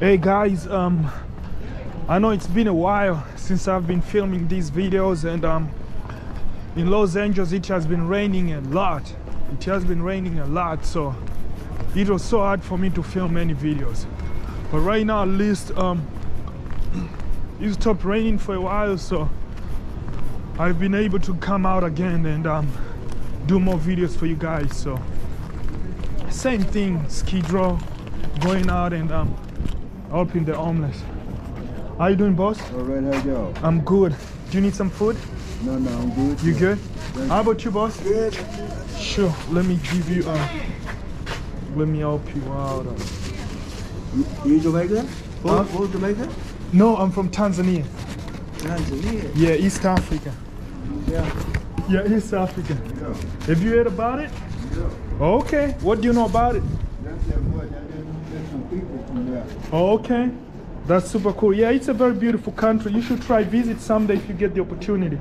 Hey guys, I know it's been a while since I've been filming these videos, and in Los Angeles it has been raining a lot. So it was so hard for me to film any videos, but right now at least it stopped raining for a while, so I've been able to come out again and do more videos for you guys. So same thing, Skid Row, going out and helping the homeless. How you doing, boss? All right, how you go? I'm good. Do you need some food? No, I'm good. You good? Thanks. How about you, boss? Good. Sure. Let me give you. Let me help you out. You Jamaican? Both Jamaican? No, I'm from Tanzania. Tanzania? Yeah, East Africa. Yeah. Yeah, East Africa. Yeah. Have you heard about it? No. Yeah. Okay. What do you know about it? That's some people from there. Okay. That's super cool. Yeah, it's a very beautiful country. You should try visit someday if you get the opportunity.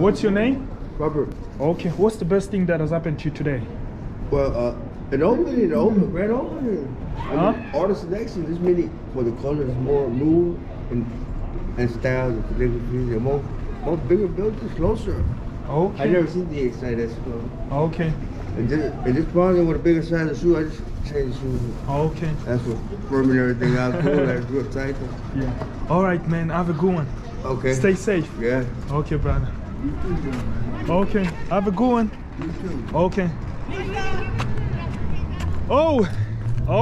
What's your name? Robert. Okay. What's the best thing that has happened to you today? Well, it opened, grand opening. Huh? All the selections, this many for the colors, more mood and styles, and more bigger buildings, closer. Okay. I never seen the inside that store. Okay. And this brother with a bigger size of shoe, I just changed the shoes. Okay. That's what firming everything out cool, like good tight. Yeah. All right, man. Have a good one. Okay. Stay safe. Yeah. Okay, brother. You too, man. Okay. Have a good one. You too. Okay. Oh,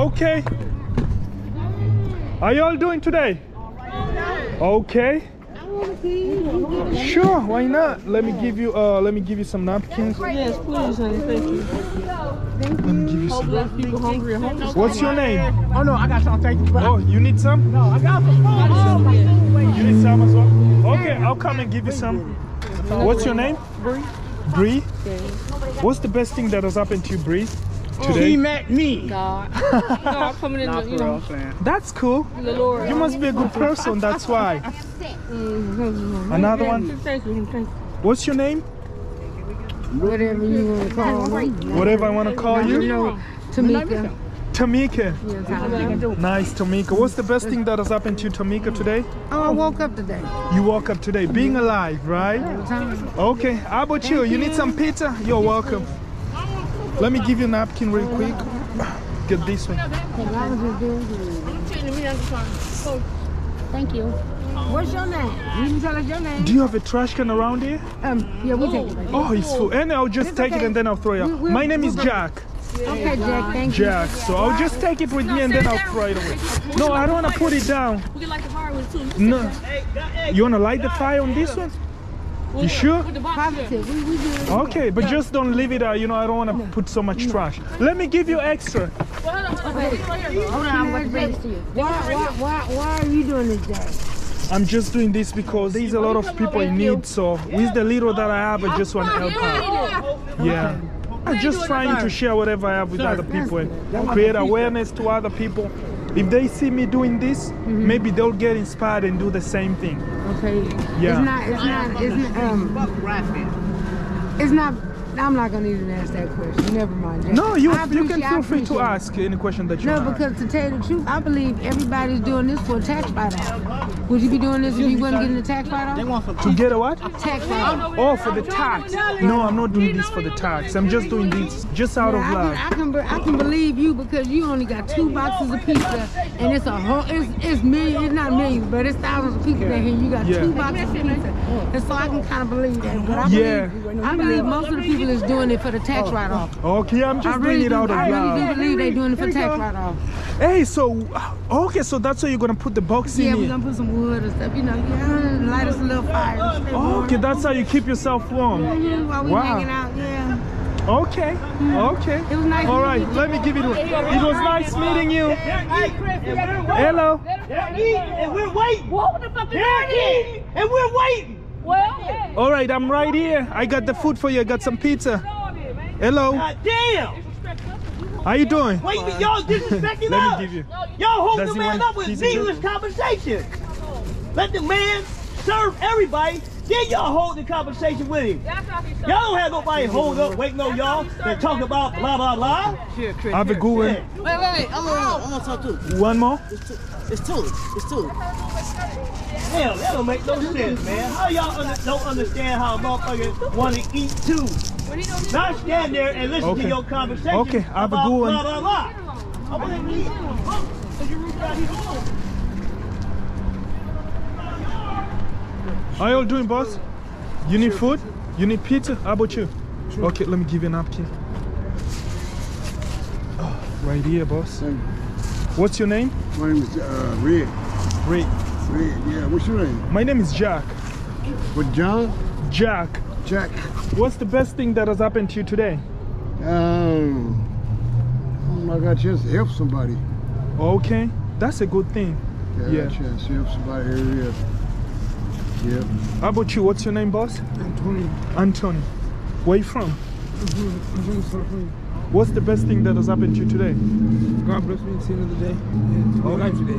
okay. How y'all doing today? Okay. Sure, why not? Let me give you some napkins. Yes, please, honey. Thank you. Let me give you some. What's your name? Oh no, I got some. Thank you. Oh, you need some? No, I got some. You need some as well? Okay, I'll come and give you some. What's your name? Bree. What's the best thing that has happened to you, Bree? Today? He met me. God. God coming in, you know. That's cool. Lord. You must be a good person, that's why. Another one? What's your name? Whatever you want to call me. Whatever I want to call you? Tamika. Tamika. Yes, nice, Tamika. What's the best thing that has happened to you, Tamika, today? Oh, I woke up today. You woke up today. Being alive, right? Okay. How about you? You need some pizza? You're welcome. Let me give you a napkin real quick. Get this one. Thank you. What's your name? You can tell us your name. Do you have a trash can around here? Yeah, we'll take it. Right. Oh, it's full. And I'll just take it and then I'll throw it out. My name is Jack. Okay, Jack, thank you. Jack, so I'll just take it with me and then I'll throw it away. No, I don't want to put it down. We can light the fire with it too. No. You want to light the fire on this one? You sure? Okay, but just don't leave it out. You know, I don't want to put so much trash. Let me give you extra. Hold on, what's best to you? Why are you doing this, Jack? I'm just doing this because there's a lot of people in need, so with the little that I have, I just want to help out. Yeah. I'm just trying to share whatever I have with other people and create awareness to other people. If they see me doing this, maybe they'll get inspired and do the same thing. Okay. Yeah. It's not. I'm not gonna even ask that question. Never mind. Jack. No, you can feel free to ask any question that you want. No, because to tell you the truth, I believe everybody's doing this for a tax write-off. Would you be doing this if you wasn't getting a tax write-off? To get a what? Tax write-off. Oh, for the tax. No, I'm not doing this for the tax. I'm just doing this just out of love. I can believe you because you only got 2 boxes of pizza, and it's a whole. It's millions. It's not millions, but it's thousands of people in here. You got 2 boxes of pizza, and so I can kind of believe that. But I believe most of the people is doing it for the tax write-off. Okay, I'm just doing it out of love. I really do believe they're doing it for tax write-off. Hey, so that's why you're gonna put the box in. Yeah, we're gonna put some wood and stuff, you know, light us a little fire. Okay, that's how you keep yourself warm. Yeah, while we're hanging out, yeah. Okay, okay. It was nice. All right, let me give it. It was nice meeting you. Hello. And we're waiting. What the fuck? And we're waiting. Well, all right, I'm right here. I got the food for you. I got some pizza. Hello. God damn. How you doing? Wait, y'all disrespecting us. Y'all hold the man up with needless conversation. Let the man serve everybody Then y'all hold the conversation with him. Y'all don't have nobody hold up, waiting on y'all and talk about blah, blah, blah. Sure, Chris. I've been going. Wait, wait, wait. I'm going to talk too. One more? It's two. Hell, that don't make no sense, man. How y'all don't understand how motherfuckers want to eat too? Not stand there and listen to your conversation about blah, blah, blah, blah. I want to eat. So you reach out here home. How y'all doing, boss? You need food? You need pizza? How about you? Okay, let me give you a napkin. Oh, right here, boss. What's your name? My name is Red. Red. Red, yeah. What's your name? My name is Jack. What, John? Jack. Jack. What's the best thing that has happened to you today? I got a chance to help somebody. Okay, that's a good thing. Yeah, I got a chance to help somebody every day. Yeah. How about you? What's your name, boss? Antonio. Antonio. Where you from? What's the best thing that has happened to you today? God bless me and see another day. Yeah, to be alive today.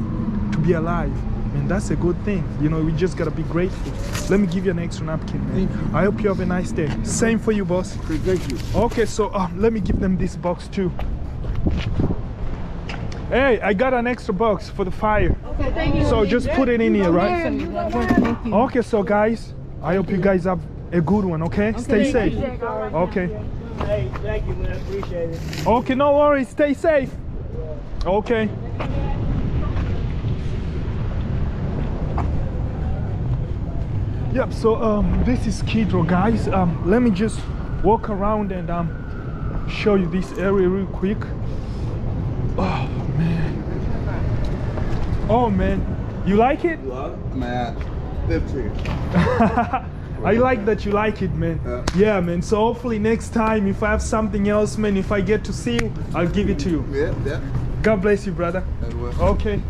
To be alive. Man, that's a good thing. You know, we just gotta be grateful. Let me give you an extra napkin, man. Thank you. I hope you have a nice day. Same for you, boss. Okay, thank you. Okay, so let me give them this box too. Hey, I got an extra box for the fire. Okay, thank you. So just put it in here, right? Okay, so guys, I hope you guys have a good one, okay? Stay safe. Okay. Hey, thank you, man. I appreciate it. Okay, no worries. Stay safe. Okay. Yep, so this is Skid Row, guys. Let me just walk around and show you this area real quick. Oh, man. Oh, man. You like it? I'm at 15. I like that you like it, man. Yeah, man. So hopefully next time, if I have something else, man, if I get to see you, I'll give it to you. Yeah, yeah. God bless you, brother. Okay.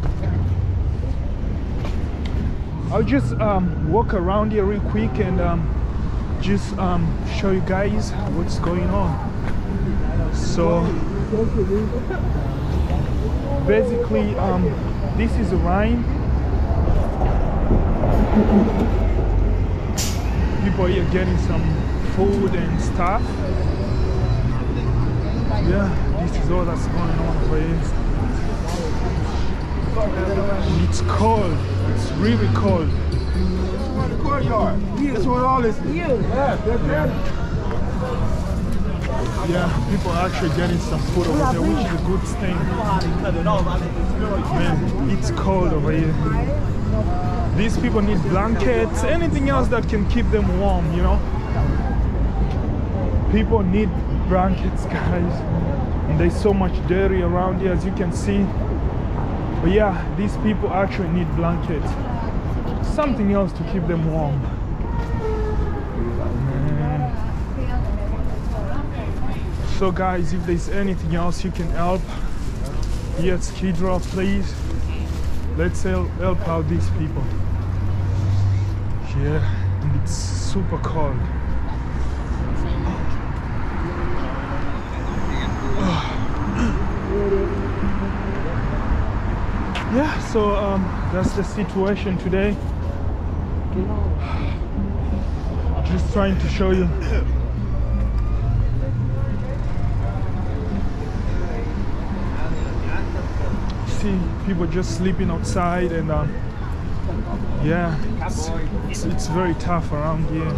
I'll just walk around here real quick and just show you guys what's going on. So basically, this is a rhyme. People here getting some food and stuff. Yeah, this is all that's going on for you. It's cold. It's really cold. This is the courtyard. That's where all this is. Yeah, people are actually getting some food over there, which is a good thing. Man, it's cold over here. These people need blankets, anything else that can keep them warm, you know? People need blankets, guys. And there's so much dairy around here, as you can see. But yeah, these people actually need blankets. Something else to keep them warm. So guys, if there's anything else you can help here at Skid Row, please, let's help out these people. Yeah, and it's super cold. Yeah, so that's the situation today. Just trying to show you. People just sleeping outside, and yeah, it's very tough around here.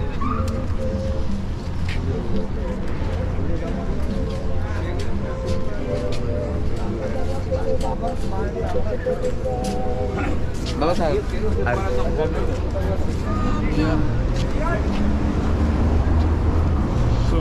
So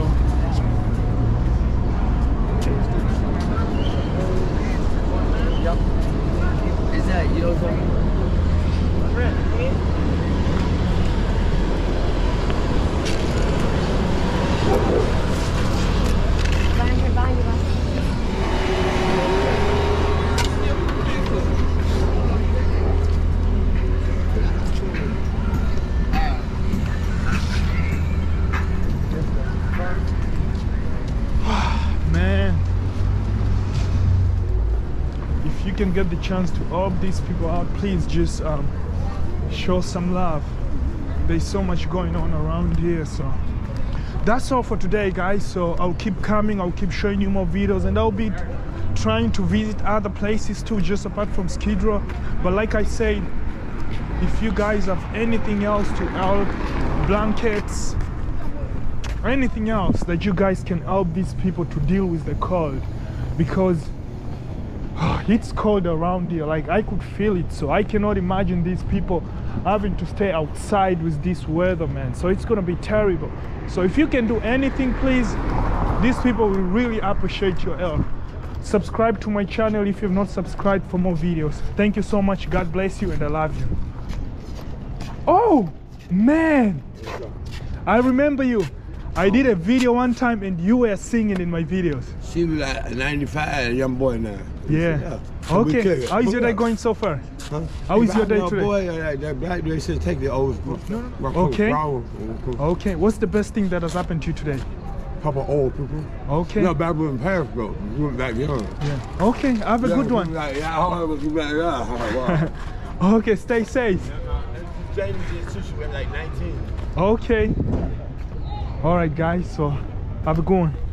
can get the chance to help these people out, please just show some love. There's so much going on around here. So that's all for today, guys. So I'll keep coming, I'll keep showing you more videos, and I'll be trying to visit other places too, just apart from Skid Row. But like I said, if you guys have anything else to help, blankets, anything else that you guys can help these people to deal with the cold, because it's cold around here. Like, I could feel it, so I cannot imagine these people having to stay outside with this weather, man. So it's gonna be terrible. So if you can do anything, please, these people will really appreciate your help. Subscribe to my channel if you've not subscribed for more videos. Thank you so much. God bless you, and I love you. Oh man, I remember you. I did a video one time and you were singing in my videos. Seems like 95 young boy now. Yeah. Okay. How is your day going so far? Huh? How is your day today? Boy, that black dude said take the old. Okay. Okay. What's the best thing that has happened to you today? Couple old people. Okay. No, back when parents broke, we went back young. Yeah. Okay. Have a good one. Like, yeah. Okay. Stay safe. James and Sushi were like 19. Okay. All right, guys. So have a good one.